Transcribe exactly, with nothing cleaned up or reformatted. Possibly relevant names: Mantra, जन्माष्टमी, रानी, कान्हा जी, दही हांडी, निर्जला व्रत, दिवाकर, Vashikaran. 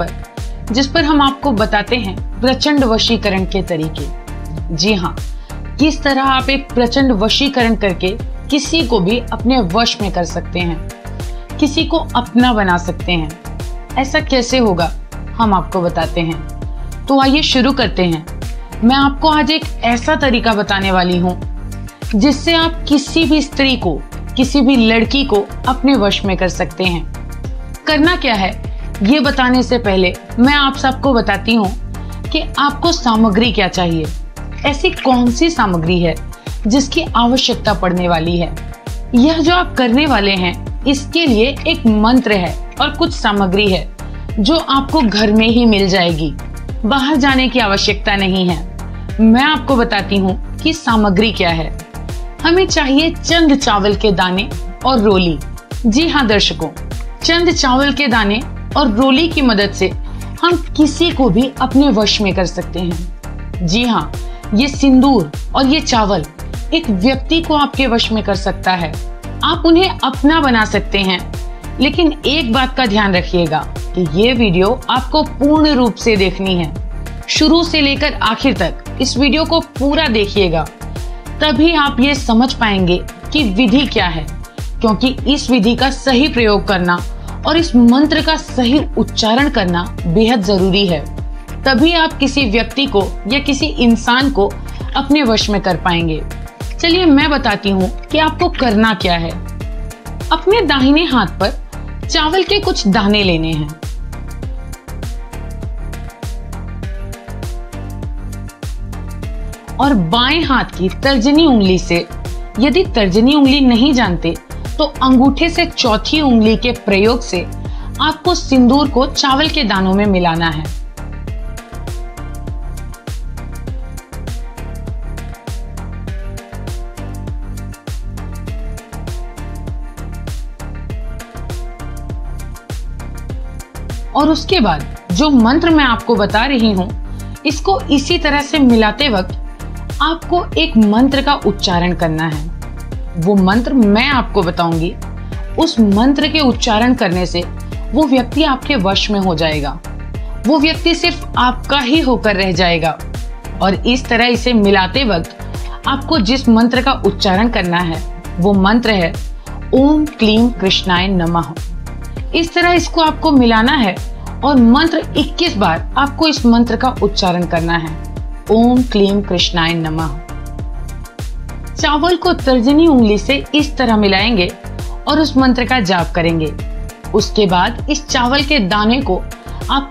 पर, जिस पर हम आपको बताते हैं प्रचंड वशीकरण के तरीके। जी हाँ, किस तरह आप एक प्रचंड वशीकरण करके किसी को भी अपने वश में कर सकते हैं, किसी को अपना बना सकते हैं। ऐसा कैसे होगा, हम आपको बताते हैं। तो आइए शुरू करते हैं। मैं आपको आज एक ऐसा तरीका बताने वाली हूँ जिससे आप किसी भी स्त्री को, किसी भी लड़की को अपने वश में कर सकते हैं। करना क्या है ये बताने से पहले मैं आप सबको बताती हूँ कि आपको सामग्री क्या चाहिए, ऐसी कौन सी सामग्री है जिसकी आवश्यकता पड़ने वाली है। यह जो आप करने वाले हैं इसके लिए एक मंत्र है और कुछ सामग्री है जो आपको घर में ही मिल जाएगी, बाहर जाने की आवश्यकता नहीं है। मैं आपको बताती हूँ कि सामग्री क्या है। हमें चाहिए चंद चावल के दाने और रोली। जी हाँ दर्शकों, चंद चावल के दाने और रोली की मदद से हम किसी को भी अपने वश में कर सकते हैं। जी हाँ, ये सिंदूर और ये चावल एक व्यक्ति को आपके वश में कर सकता है। आप उन्हें अपना बना सकते हैं, लेकिन एक बात का ध्यान रखिएगा कि ये वीडियो आपको पूर्ण रूप से देखनी है। शुरू से लेकर आखिर तक इस वीडियो को पूरा देखिएगा, तभी आप ये समझ पाएंगे कि विधि क्या है, क्योंकि इस विधि का सही प्रयोग करना और इस मंत्र का सही उच्चारण करना बेहद जरूरी है। तभी आप किसी व्यक्ति को या किसी इंसान को अपने वश में कर पाएंगे। चलिए मैं बताती हूँ कि आपको करना क्या है। अपने दाहिने हाथ पर चावल के कुछ दाने लेने हैं। और बाएं हाथ की तर्जनी उंगली से, यदि तर्जनी उंगली नहीं जानते तो अंगूठे से चौथी उंगली के प्रयोग से आपको सिंदूर को चावल के दानों में मिलाना है। और उसके बाद जो मंत्र मैं आपको बता रही हूँ इसको इसी तरह से मिलाते वक्त आपको एक मंत्र का उच्चारण करना है। वो मंत्र मैं आपको बताऊंगी। उस मंत्र के उच्चारण करने से वो व्यक्ति आपके वश में हो जाएगा, वो व्यक्ति सिर्फ आपका ही होकर रह जाएगा। और इस तरह इसे मिलाते वक्त आपको जिस मंत्र का उच्चारण करना है वो मंत्र है ओम क्लीम कृष्णाय नमः। इस तरह इसको आपको मिलाना है और मंत्र इक्कीस बार आपको इस मंत्र का उच्चारण करना है, ओम क्लीम कृष्णाय नमः। चावल को तर्जनी उंगली से इस तरह मिलाएंगे और उस मंत्र का जाप करेंगे। उसके बाद इस चावल के दाने को आप